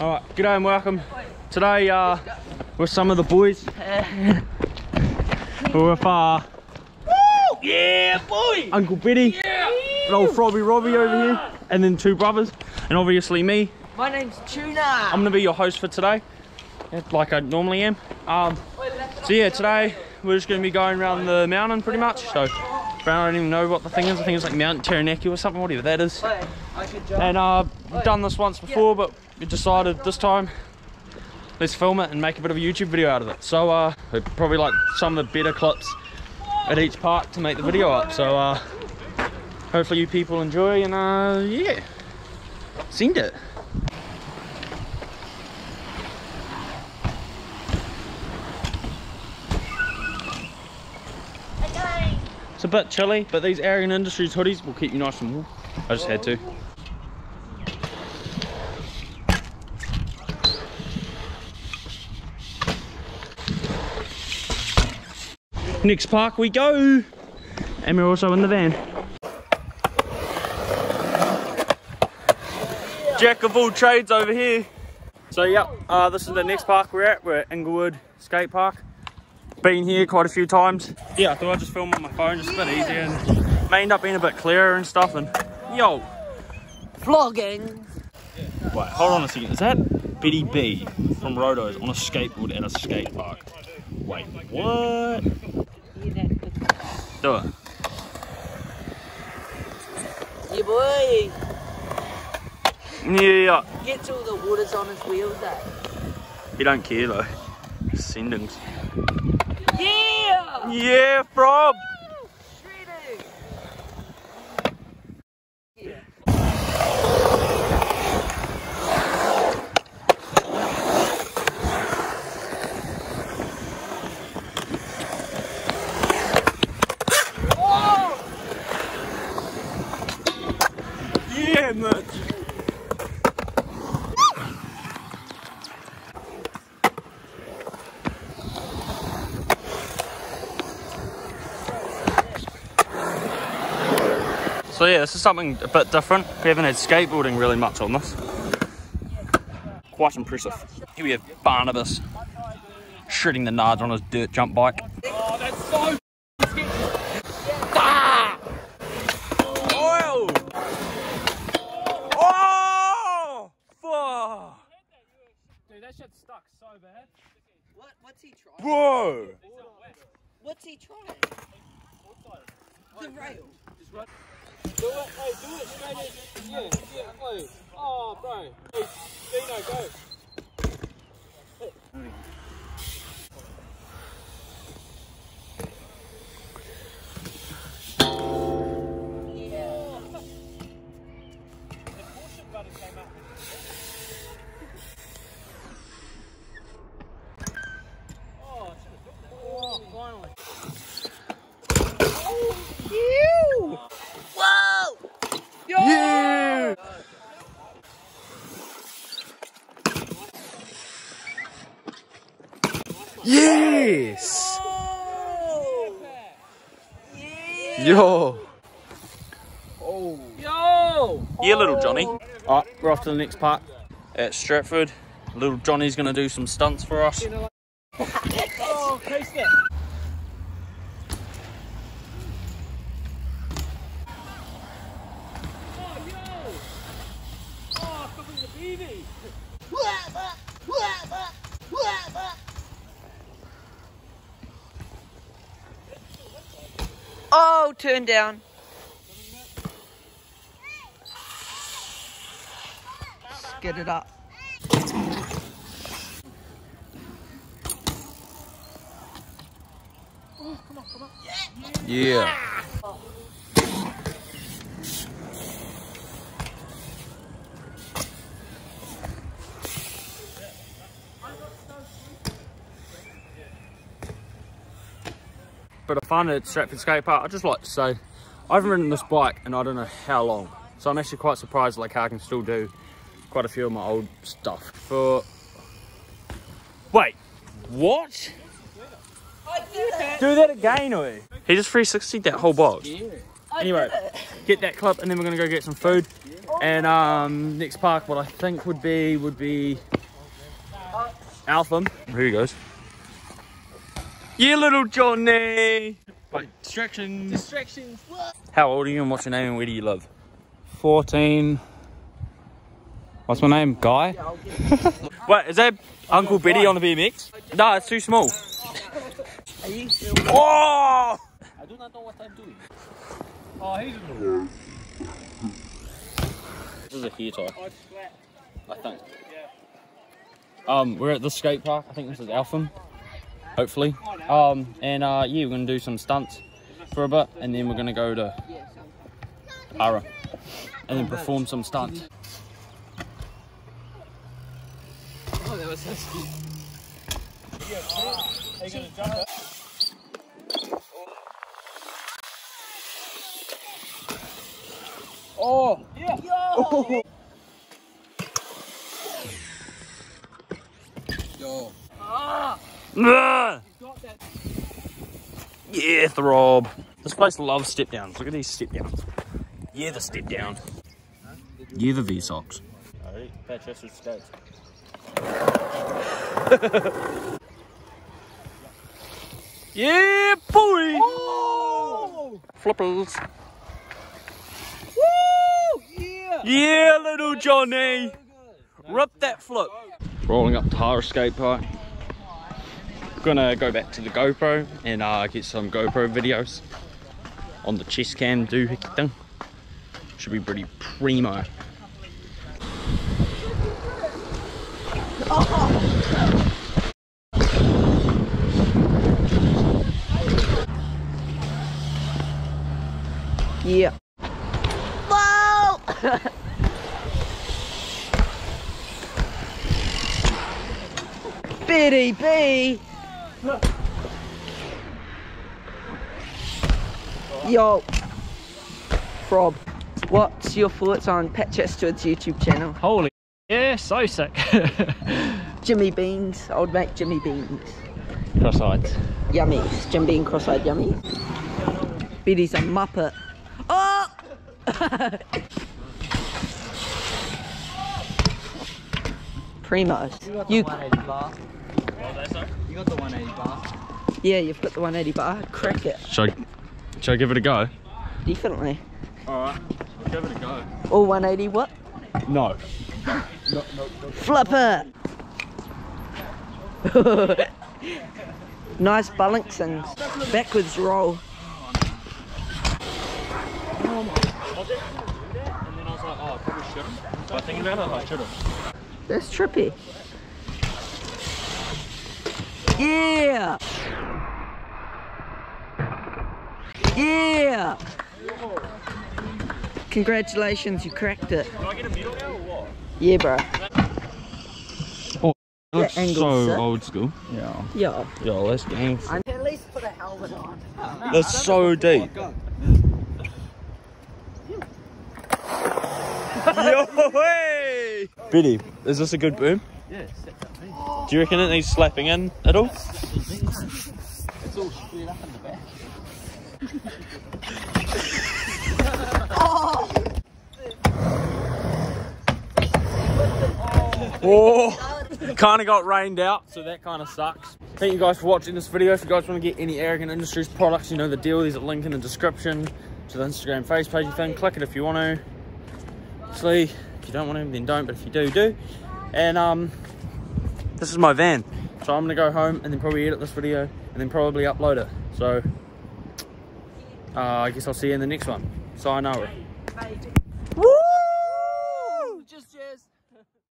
Alright, g'day and welcome. Today with some of the boys. We're with Uncle Betty, and old Frobby Robbie over here, and then two brothers, and obviously me. My name's Tuna. I'm gonna be your host for today, like I normally am. So yeah, today we're just gonna be going around the mountain pretty much. So I don't even know what the thing is. I think it's like Mount Taranaki or something, whatever that is. And we've done this once before, but we decided this time, let's film it and make a bit of a YouTube video out of it. So probably like some of the better clips at each part to make the video up. So hopefully you people enjoy, and yeah, send it. It's a bit chilly, but these Arrogant Industries hoodies will keep you nice and warm. I just had to. Next park we go! And we're also in the van. Jack of all trades over here. So yep, this is the next park we're at. We're at Inglewood Skate Park. Been here quite a few times. Yeah, I thought I'd just film on my phone, just a bit easier, and may end up being a bit clearer and stuff. And yo, vlogging. Wait, hold on a second. Is that Betty B from Roto's on a skateboard at a skate park? Wait, what? Do it. Yeah, boy. Yeah. Gets all the waters on his wheels, though. He don't care though. Sendings. Yeah! Yeah, Frob! Yeah. Whoa! Yeah, much. So yeah, this is something a bit different. We haven't had skateboarding really much on this. Quite impressive. Here we have Barnabas shredding the nards on his dirt jump bike. Oh, that's so sketchy. Ah! Oh! Oh! Oh! Dude, that shit stuck so bad. What's he trying? Whoa! What's he trying? The rail. Do it, hey, do it straight in. Yeah, yeah, hey. Oh, bro. Hey, Dino, go. Hey. Yes! Yeah. Yo! Oh. Yo! Yeah, little Johnny. Alright, we're off to the next park at Stratford. Little Johnny's gonna do some stunts for us. Oh, taste it! Oh, yo! Oh, I'm fucking the baby! Oh, turn down. Just get it up. Oh, come on, come on. Yeah. Bit of fun at Stratford Skate Park. I'd just like to say, I haven't ridden this bike in I don't know how long, so I'm actually quite surprised like how I can still do quite a few of my old stuff. For wait, what? Do that again, or he just 360'd that whole box. Anyway, get that clip and then we're gonna go get some food. And next park, what I think would be Eltham. Here he goes. Yeah, little Johnny. Wait, distractions. Distractions. How old are you and what's your name and where do you live? 14. What's my name? Guy? Wait, is that Uncle Betty on the BMX? No, it's too small. Oh! I do not know what I'm doing. Oh, he's a little. This is a hair tie, I think. We're at the skate park. I think this is Eltham, hopefully. Yeah, we're gonna do some stunts for a bit, and then we're gonna go to Ara and then perform some stunts. Oh, that was so cute. Are you gonna jump up? Oh! Yeah! Yo! Yo! Ah! You got that. Yeah, throb. This place loves step downs. Look at these step downs. Yeah, the step down. Yeah, the V socks. Alright, Patch Astwood skates. Yeah, boy! Oh! Flippers. Yeah, little Johnny! Rip that flip. Rolling up Tower Skate Park. Gonna go back to the GoPro and get some GoPro videos on the chest cam doohickey thing. Should be pretty primo. Oh. Yeah. Whoa! Biddy B. Yo, Frob, what's your thoughts on Patch Astwood's YouTube channel? Holy yeah, so sick. Jimmy Beans, old mate Jimmy Beans. Cross-eyed. Yummy, Jim Bean cross-eyed yummy. Biddy's a muppet. Oh! Primo. You got the 180 bar. You got the 180 bar. Yeah, you've got the 180 bar. Crack it. Should I give it a go? Definitely. Alright, I'll give it a go. All 180 what? No. No. Flipper! Nice balancing. Backwards roll. Oh my. And then I was like, oh, I probably shouldn't. But thinking about it, I shouldn't. That's trippy. Yeah! Yeah! Congratulations, you cracked it. Can I get a medal now or what? Yeah, bro. Oh, that looks so sick. Old school. Yeah. Yeah. Yo, let's gang. I can at least put a helmet on. No, that's so deep. Yo, hey! Biddy, is this a good boom? Yeah, set that thing. Do you reckon it needs slapping in at all? It's all straight up in the back. Oh! Oh, kind of got rained out, so that kind of sucks. Thank you guys for watching this video. If you guys want to get any Arrogant Industries products, you know the deal. There's a link in the description to the Instagram face page thing. Click it if you want to. Obviously, if you don't want to, then don't. But if you do, do. And this is my van, so I'm gonna go home and then probably edit this video and then probably upload it. So I guess I'll see you in the next one. Sayonara. Woo!